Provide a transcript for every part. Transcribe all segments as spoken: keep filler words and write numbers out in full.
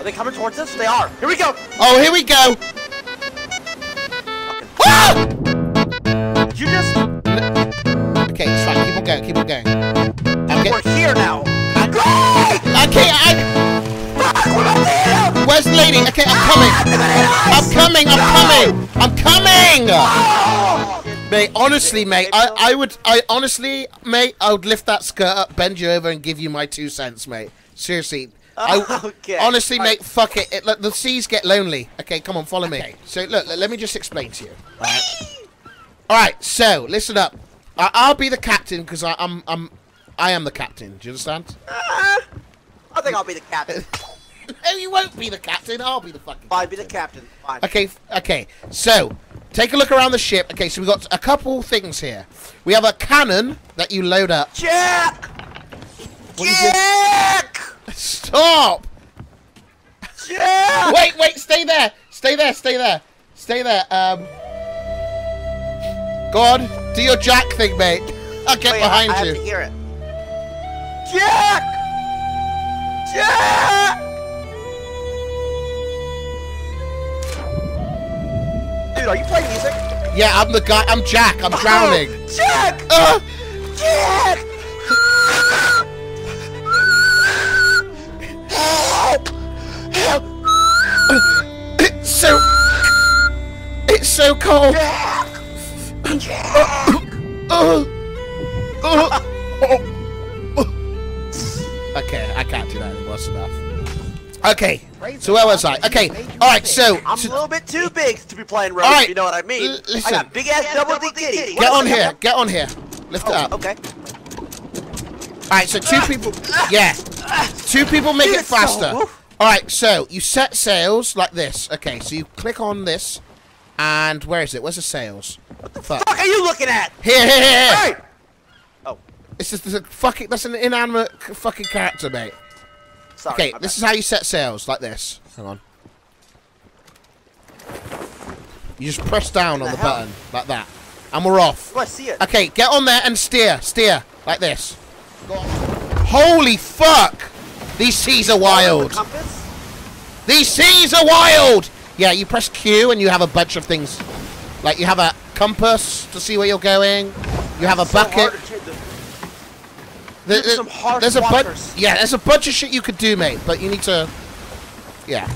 Are they coming towards us? They are. Here we go. Oh, here we go. Ah! You just... Okay, it's fine. Keep on going. Keep on going. Okay. We're here now. Okay, I... Fuck, where's the lady? Okay, I'm coming. I'm coming. I'm coming. I'm coming. I'm coming. Mate, honestly, mate, I, I would, I honestly, mate, I would lift that skirt up, bend you over, and give you my two cents, mate. Seriously. I, okay. Honestly, mate, I... fuck it. it look, the seas get lonely. Okay, come on, follow me. Okay. So, look, let me just explain to you. All right, all right so, listen up. I, I'll be the captain, because I'm, I'm, I am the captain. Do you understand? Uh, I think I'll be the captain. No, you won't be the captain. I'll be the fucking captain. I'll be the captain. Fine. Okay, okay, so... Take a look around the ship. Okay, so we've got a couple things here. We have a cannon that you load up. Jack! What Jack! Stop! Jack! Wait, wait, stay there! Stay there, stay there. Stay there. Um, go on, do your Jack thing, mate. I'll get wait, behind I, I you. I have to hear it. Jack! Jack! Dude, are you playing music? Yeah, I'm the guy. I'm Jack. I'm drowning. Oh, Jack! Uh. Jack! Help! Help! It's so... It's so cold. Jack! Jack! Okay, I can't do that anymore. That's enough. Okay, so where was I? Okay, all right, so... I'm a little bit too big to be playing road, right, you know what I mean? Listen. I got big-ass double-D kitty. Get on here, get on here. Lift oh, it up. Okay. All right, so two uh, people... Uh, yeah, uh, two people make it faster. So, all right, so you set sails like this. Okay, so you click on this, and where is it? Where's the sails? What the fuck, fuck are you looking at? Here, here, here, here. Hey. Oh. It's just a fucking... That's an inanimate fucking character, mate. Sorry, okay, this bad. is how you set sails, like this. Hang on. You just press down on the hell? button, like that. And we're off. Oh, I see it. Okay, get on there and steer, steer, like this. Go on. Holy fuck! These seas are wild. The These seas are wild! Yeah, you press Q and you have a bunch of things. Like, you have a compass to see where you're going. You have a so bucket. There, there, some hard there's a bunch, yeah. There's a bunch of shit you could do, mate. But you need to, yeah.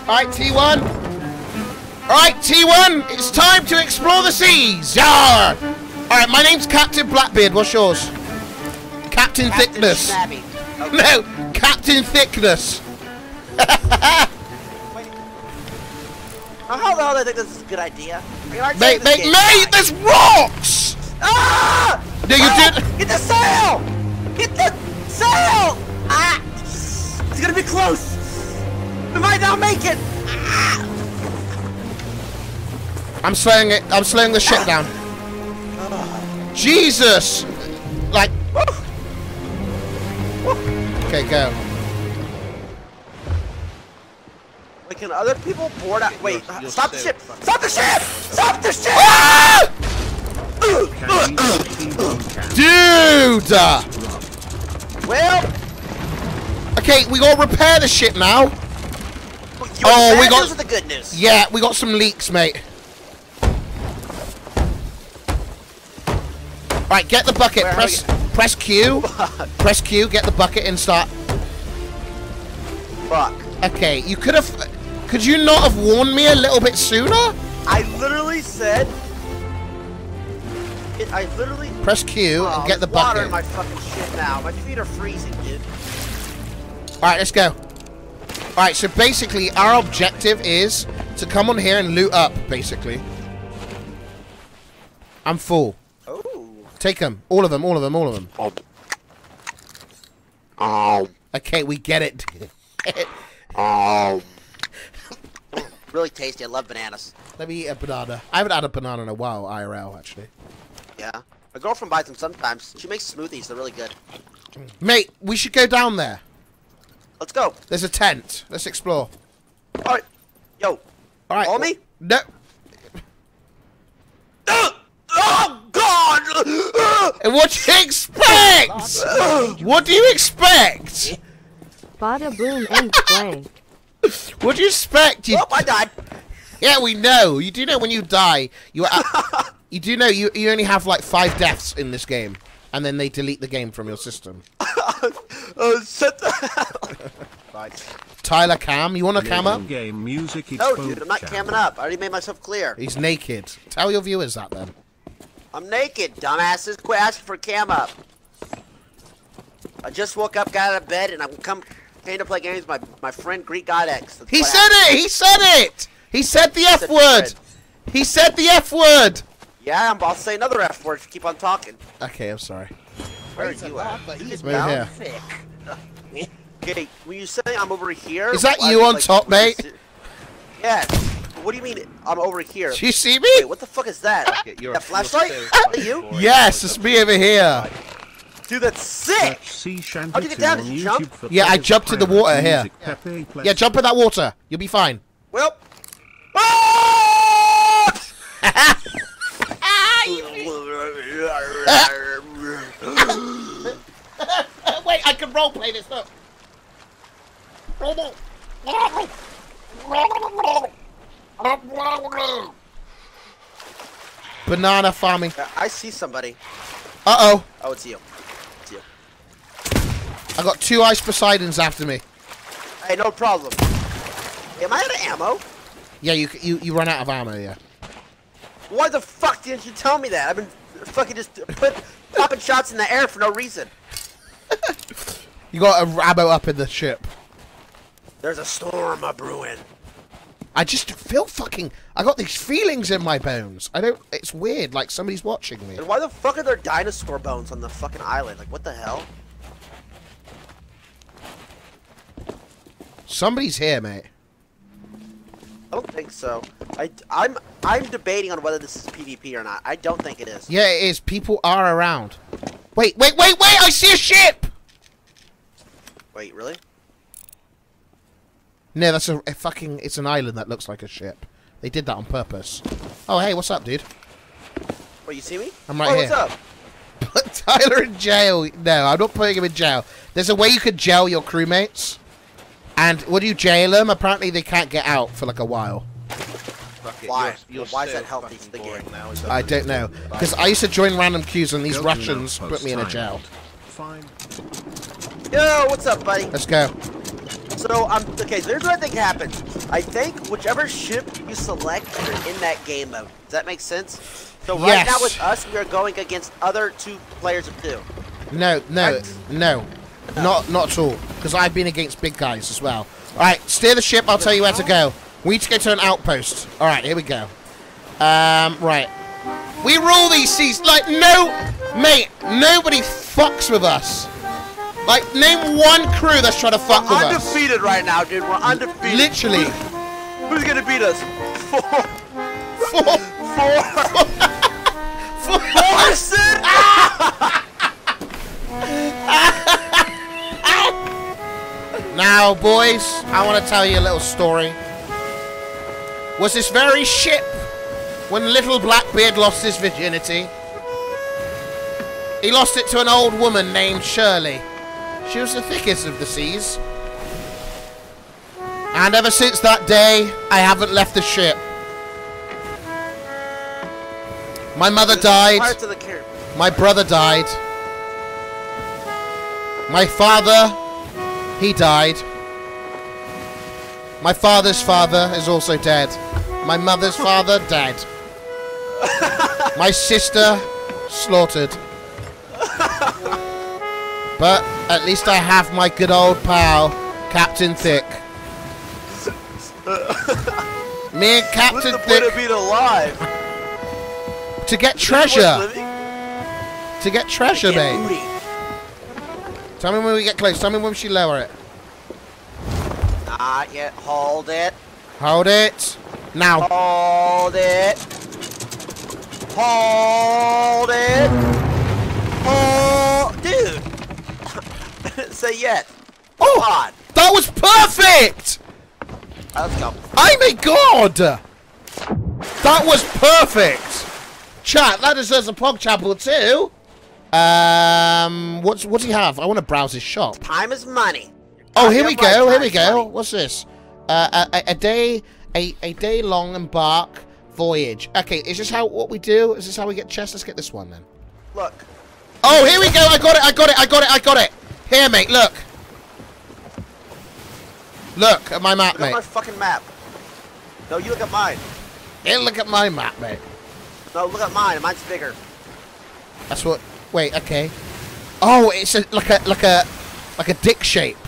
All right, T one. All right, T one. It's time to explore the seas. Yar! All right, my name's Captain Blackbeard. What's yours? Captain, Captain Thickness. Okay. No, Captain Thickness. How the hell do I think this is a good idea? Mate, mate, mate! Right? There's rocks. Ah! No, you oh, did. Get the sail! Get the sail! Ah! It's gonna be close. We might not make it. Ah. I'm slowing it. I'm slowing the ship ah. down. Oh. Jesus! Like. Woo. Woo. Okay, go. Wait, can other people board out? Wait, you're, you're stop, the ship. stop the ship! Stop the ship! Stop the ship! Ah! Dude! Well... Okay, we gotta repair the ship now. Oh, we got... the good news? Yeah, we got some leaks, mate. Alright, get the bucket. Where press press Q. Press Q, get the bucket and start. Fuck. Okay, you could have... Could you not have warned me a little bit sooner? I literally said... It, I literally press Q oh, and get the bucket. Water in my fucking shit now. My feet are freezing, dude. All right, let's go. All right, so basically our objective is to come on here and loot up. Basically, I'm full. Oh. Take them, all of them, all of them, all of them. Oh. Oh. Okay, we get it. Oh. Really tasty. I love bananas. Let me eat a banana. I haven't had a banana in a while, I R L, actually. Yeah. My girlfriend buys them sometimes. She makes smoothies. They're really good. Mate, we should go down there. Let's go. There's a tent. Let's explore. All right. Yo. All right. Follow me? No. Oh, God. And what do you expect? What do you expect? Bada boom and blank. What do you expect? You... Oh, I died. Yeah, we know. You do know when you die, you at... you do know you you only have like five deaths in this game, and then they delete the game from your system. Oh, shut the hell. Right. Tyler, cam. You want to cam up? Game music. No, dude, I'm not camming up. I already made myself clear. He's naked. Tell your viewers that then. I'm naked, dumbasses. Quit asking for cam up. I just woke up, got out of bed, and I'm come came to play games with my my friend Greekgodx. He said it. He said it. He said the F word. He said the F word. Yeah, I'm about to say another F word if you keep on talking. Okay, I'm sorry. Where are you at? He's down thick. Okay, were you saying I'm over here? Is that you on top, mate? Yes. What do you mean I'm over here? Do you see me? Wait, what the fuck is that? That flashlight? Is that you? Yes, it's me over here. Dude, that's sick! How'd you get down? Did you jump? Yeah, I jumped in the water here. Yeah, jump in that water. You'll be fine. Well. Wait, I can roleplay this, look. Banana farming. Uh, I see somebody. Uh-oh. Oh, it's you. It's you. I got two Ice Poseidons after me. Hey, no problem. Am I out of ammo? Yeah, you you, you run out of ammo, yeah. Why the fuck didn't you tell me that? I've been fucking just put, popping shots in the air for no reason. You got a ammo up in the ship. There's a storm a brewing. I just feel fucking. I got these feelings in my bones. I don't. It's weird. Like somebody's watching me. And why the fuck are there dinosaur bones on the fucking island? Like what the hell? Somebody's here, mate. I don't think so. I, I'm I'm debating on whether this is P v P or not. I don't think it is. Yeah, it is. People are around. Wait, wait, wait, wait! I see a ship! Wait, really? No, that's a, a fucking... It's an island that looks like a ship. They did that on purpose. Oh, hey, what's up, dude? What, you see me? I'm right oh, here. What's up? Put Tyler in jail. No, I'm not putting him in jail. There's a way you could jail your crewmates. And when you jail them, apparently they can't get out for like a while. It, why? You're, you're why is that healthy to the game now? Is that I don't know. Because I used to join random queues and these go Russians put me in a jail. Fine. Yo, what's up, buddy? Let's go. So, um, okay, so here's what I think happens. I think whichever ship you select, you're in that game mode. Does that make sense? So right yes. now with us, we are going against other two players of two. No, no, right? no. No. Not not at all. Because I've been against big guys as well. Alright, steer the ship, I'll tell you where to go. We need to go to an outpost. Alright, here we go. Um, right. We rule these seas like no mate, nobody fucks with us. Like name one crew that's trying to fuck with us. We're undefeated right now, dude. We're undefeated. Literally. Who's, who's gonna beat us? Four. Four. Four. Four. Four. Four. Ah! Now, boys, I want to tell you a little story. Was this very ship when little Blackbeard lost his virginity? He lost it to an old woman named Shirley. She was the thickest of the seas. And ever since that day, I haven't left the ship. My mother died. My brother died. My father... He died. My father's father is also dead. My mother's father dead. My sister slaughtered. But at least I have my good old pal, Captain Thick. Me and Captain What's the Thick. Point of being alive? To get treasure. To get treasure, mate. Booty. Tell me when we get close. Tell me when we should lower it. Not yet. Hold it. Hold it. Now. Hold it. Hold it. Hold. Dude. Say yet. Oh, God. That was perfect. Let's go. I'm a god. That was perfect. Chat, that deserves a pog chapel too. Um, what's what do you have? I want to browse his shop. Time is money. Oh, here we go. Here we go. What's this? Uh, a, a day, a, a day long embark voyage. Okay, is this how what we do? Is this how we get chests? Let's get this one then. Look. Oh, here we go. I got it. I got it. I got it. I got it. Here, mate. Look. Look at my map, look mate. Look at my fucking map. No, you look at mine. Here, look at my map, mate. No, look at mine. Mine's bigger. That's what. Wait. Okay. Oh, it's a, like a like a like a dick shape.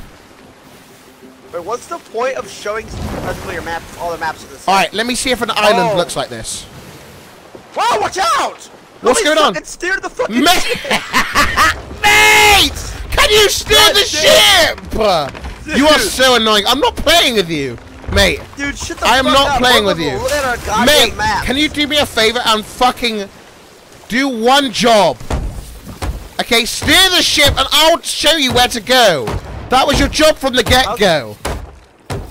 But what's the point of showing a clear map? All the maps of this. All right, let me see if an island oh. looks like this. Whoa! Watch out! What's Nobody going on? And steer the fucking Ma ship. Mate, can you steer God the damn. ship? Dude. You are so annoying. I'm not playing with you, mate. Dude, shut the fuck up. I am not playing with you, mate. Maps. Can you do me a favor and fucking do one job? Okay, steer the ship, and I'll show you where to go. That was your job from the get-go. Okay.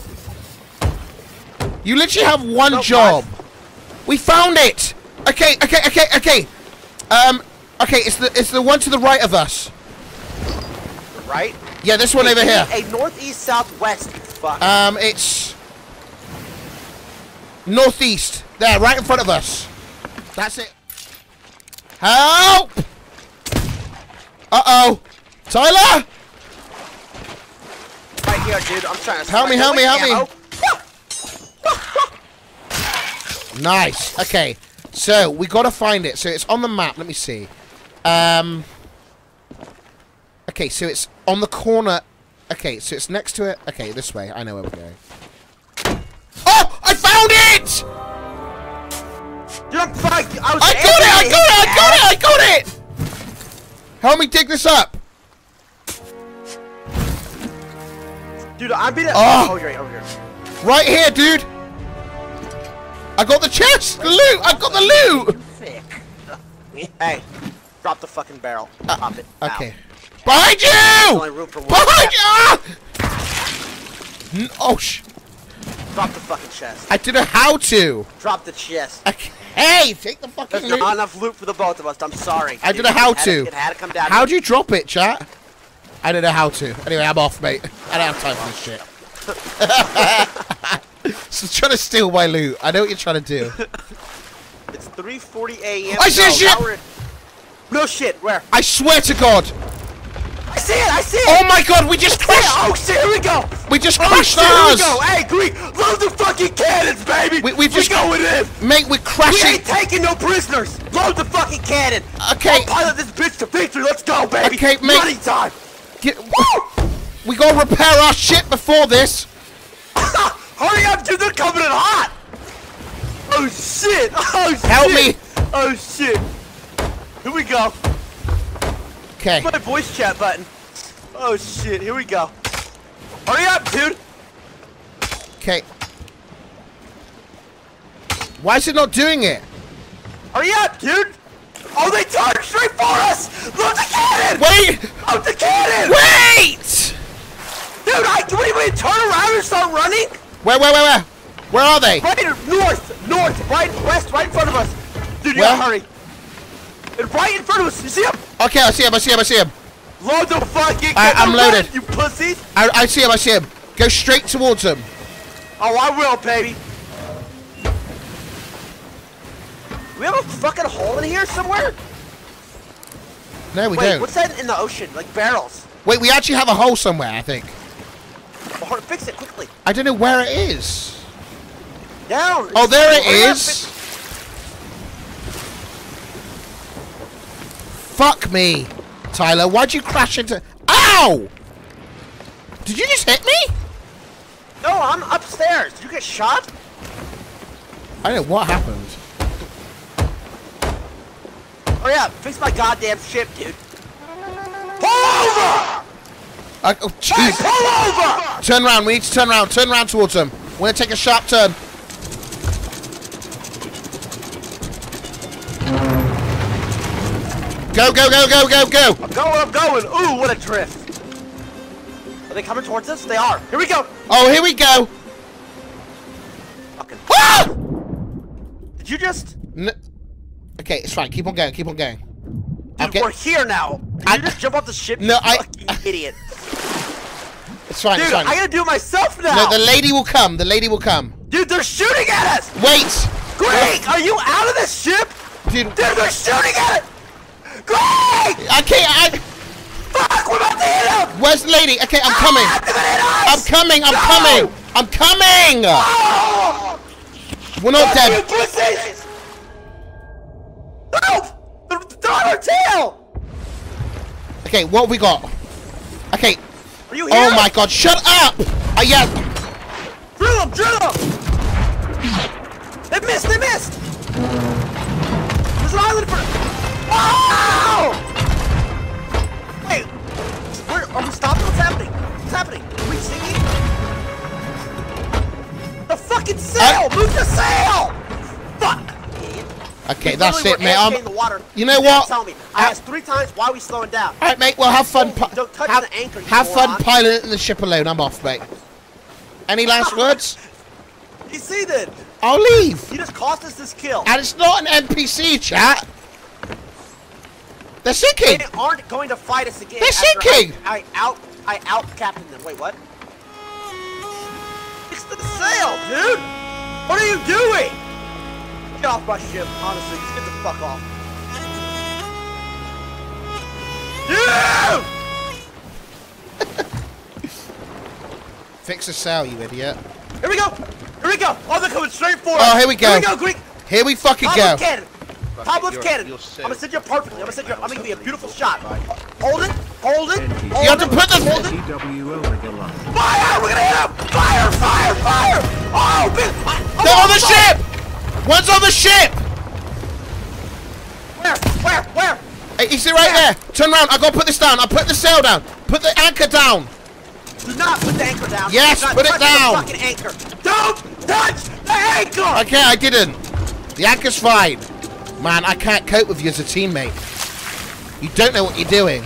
You literally have one oh, job. Gosh. We found it. Okay, okay, okay, okay. Um, okay, it's the it's the one to the right of us. Right? Yeah, this one it over here. A northeast southwest. Fuck. Um, it's northeast. There, right in front of us. That's it. Help! Uh oh, Tyler! Right here, dude. I'm trying to help me, help me, help me. Nice. Okay. So we gotta find it. So it's on the map. Let me see. Um. Okay, so it's on the corner. Okay, so it's next to it. Okay, this way. I know where we're going. Oh! I found it! You're fuck! I, I got it! I got it! I got it! I got it! Help me dig this up, dude. I'm being. Oh, oh here, over here. Right here, dude. I got the chest, the loot! I got the loot! Hey, drop the fucking barrel. Uh, Pop it. Okay. Ow. Behind you! Behind you! Ah! Oh, sh... Drop the fucking chest. I don't know how to. Drop the chest. Okay. Hey, take the fucking There's loot. There's not enough loot for the both of us, I'm sorry. I don't know how to. It had to come down. How do you drop it, chat? I don't know how to. Anyway, I'm off, mate. I don't have time for this shit. So trying to steal my loot. I know what you're trying to do. It's three forty A M I see no, shit! No shit, where? I swear to God! I see it! I see it! Oh my God, we just crashed! Oh shit, here we go! We just crashed oh, shit, ours! Here we go! Hey, Greek! Load the fucking cannons, baby! We, we just... We're going in! Mate, we're crashing! We ain't taking no prisoners! Load the fucking cannon! Okay! I'll pilot this bitch to victory! Let's go, baby! Okay, mate! Money time! Get... We gotta repair our shit before this! Hurry up, dude! They're coming in hot! Oh shit! Oh shit! Help me! Oh shit! Here we go! Okay. My voice chat button. Oh shit! Here we go! Hurry up, dude! Okay. Why is it not doing it? Hurry up, dude! Oh, they turned straight for us! Load the cannon! Wait! Load the cannon! Wait! Dude, I can we, we turn around and start running? Where, where, where, where? Where are they? Right north, north, right, west, right in front of us. Dude, you gotta hurry. And right in front of us. You see him? Okay, I see him, I see him, I see him. Load the fucking I, I'm loaded. Run, you pussies. I, I see him, I see him. Go straight towards him. Oh, I will, baby. We have a fucking hole in here somewhere? No, we Wait, don't. What's that in the ocean? Like barrels. Wait, we actually have a hole somewhere, I think. Or fix it quickly. I don't know where it is. Down. Oh, there it is. Fuck me, Tyler. Why'd you crash into? Ow! Did you just hit me? No, I'm upstairs. Did you get shot? I don't know what happened. Oh yeah, fix my goddamn ship, dude. Pull over! Uh, oh, hey, pull over! Turn around, we need to turn around, turn around towards him. We're gonna take a sharp turn. Go, go, go, go, go, go! I'm going, I'm going! Ooh, what a drift! Are they coming towards us? They are! Here we go! Oh, here we go! Fucking ah! Did you just... N okay, it's fine, keep on going, keep on going. Dude, okay. We're here now! Did I you just jump off the ship? No, you I... fucking idiot. It's fine, dude, it's fine. I gotta do it myself now. No, the lady will come. The lady will come. Dude, they're shooting at us! Wait! Greg, are you out of this ship? Dude, Dude they're shooting at it! Greg! I can't, I... Fuck, we're about to hit him! Where's the lady? Okay, I'm coming. Ah, I'm coming, I'm no! coming! I'm coming! Oh! We're not dead. You pussies! Help! They're, they're on our tail! Okay, what have we got? Okay. Are you here? Oh my god, shut up! I yelled. Drill him! Drill him! They missed! They missed! There's an island for... Oh! Wait! Where, are we stopping? What's happening? What's happening? Are we sinking? The fucking sail! Uh, Move the sail! Fuck! Okay, that's it, mate. I'm... The water. You know what? Tell me. I asked three times why we slowing down. Alright, mate. Well, have fun... Don't touch the anchor, you moron. Have fun piloting the ship alone. I'm off, mate. Any last words? You see that? I'll leave. You just cost us this kill. And it's not an N P C, chat. They're sinking. They aren't going to fight us again. They're sinking. I, I out, I out captained them. Wait, what? It's the sail, dude. What are you doing? Get off my ship, honestly. Just get the fuck off. Dude! Fix the sail, you idiot. Here we go! Here we go! Oh, they're coming straight for us! Oh, here we go! Here we go, Greek! Here we fucking go! Top left cannon! Top left cannon! I'm gonna send you a perfectly. I'm gonna send you a, I'm gonna give you a beautiful shot. Hold it! Hold it! Hold you have to put this- Hold it! Fire! We're gonna hit him! Fire! Fire! Fire! Oh, big! They're on the ship! One's on the ship! Where? Where? Where? Hey, you see right there? Turn around. I gotta put this down. I put the sail down. Put the anchor down. Do not put the anchor down. Yes, put it down. Fucking anchor. Don't touch the anchor. Okay, I didn't. The anchor's fine. Man, I can't cope with you as a teammate. You don't know what you're doing.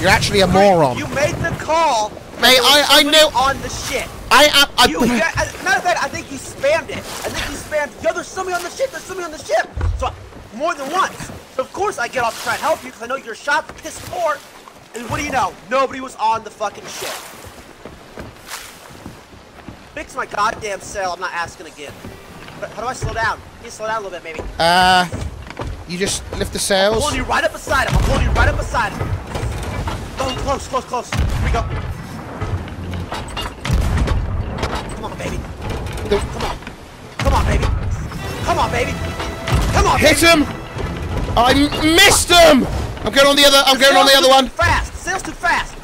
You're actually a moron. You made the call. Mate, I I know on the ship. I am. I, you, I, as a matter of fact, I think you spammed it. I think you spammed. Yo, there's somebody on the ship. There's somebody on the ship. So more than once. So of course, I get off to try and help you because I know your shot pissed poor. And what do you know? Nobody was on the fucking ship. Fix my goddamn sail. I'm not asking again. But how do I slow down? Can you slow down a little bit, maybe? Uh, you just lift the sails. I'm pulling you right up beside him. I'm pulling you right up beside him. Oh, close, close, close. Here we go. Come on, baby. The Come on. Come on, baby. Come on, baby. Come on, baby. Hit him. I missed him. I'm going on the other. I'm going on the other one. Fast, sails too fast.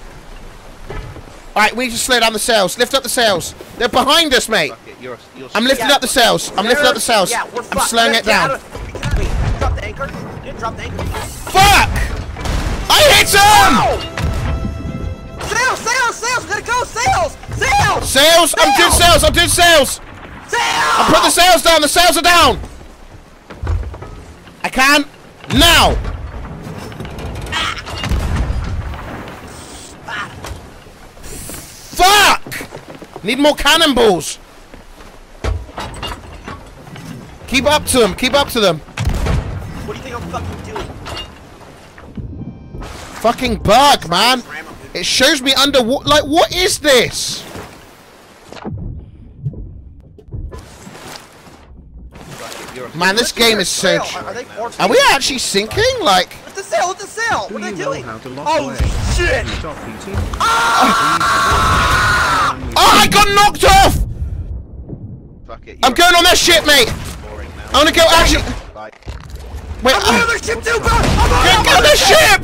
All right, we need to slow down the sails. Lift up the sails. They're behind us, mate. You're, you're I'm lifting yeah, up the sails. I'm lifting up the sails. Yeah, we're I'm slowing it down. Drop the anchor. Drop the anchor. Fuck! I hit him! Sails, sails, sails. We gotta go. Sails, sails. Sails. I'm doing sails. I'm doing sails. Sails. I put the sails down. The sails are down. I can now. Fuck! Need more cannonballs. Keep up to them. Keep up to them. What do you think I'm fucking doing? Fucking bug, man. It shows me under what? Like, what is this? Man, this game is so. Are we actually sinking? Like. The sail, with the sail. What are they doing? Oh shit! Ah! Oh, I got knocked off. Fuck it, I'm going on that ship, mate. I want to go actually. Wait, I'm on another ship too, bro. I'm on the ship.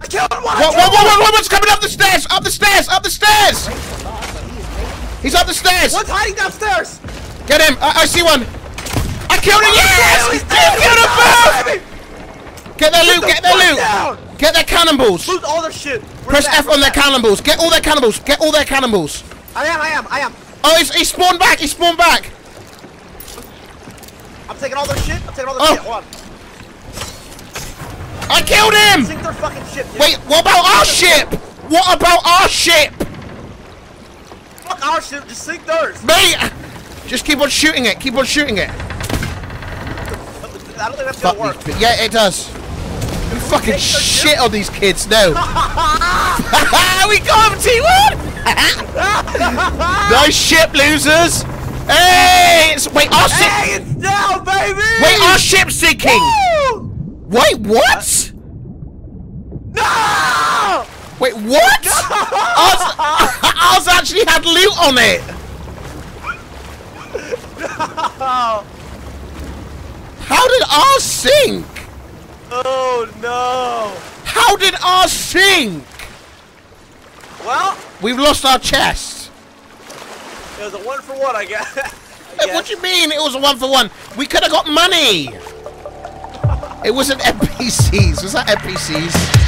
I killed one. What? What? What? What's coming up the stairs? Up the stairs? Up the stairs? He's up the stairs. What's hiding downstairs? Get him. I, I see one. I killed him! Yes! You killed him both! Get their loot! Get their loot! Get their cannonballs! Loot all their shit! Press F on their cannonballs! Get all their cannonballs! Get all their cannonballs! I am! I am! I am! Oh, he's, he spawned back! He spawned back! I'm taking all their shit! I'm taking all their shit! Hold on! I killed him! Sink their fucking ship, dude. Wait, what about our ship? What about our ship? Fuck our ship! Just sink theirs! Mate! Just keep on shooting it! Keep on shooting it! I don't think that's gonna work. Yeah, it does. You fucking shit on these kids, no. We got him, T one! Nice ship, losers! Hey! It's, wait, our ship! Hey, it's down, baby! Wait, our ship's sinking! Woo! Wait, what? No! Wait, what? No! Ours, ours actually had loot on it! No! How did ours sink? Oh, no! How did ours sink? Well, we've lost our chest. It was a one for one, I guess. I guess. What do you mean it was a one for one? We could have got money. It wasn't N P Cs. Was that N P Cs?